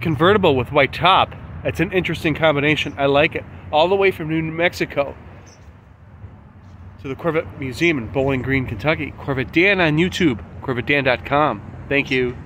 convertible with white top. That's an interesting combination. I like it. All the way from New Mexico to the Corvette Museum in Bowling Green, Kentucky. Corvette Dan on YouTube, CorvetteDan.com. Thank you.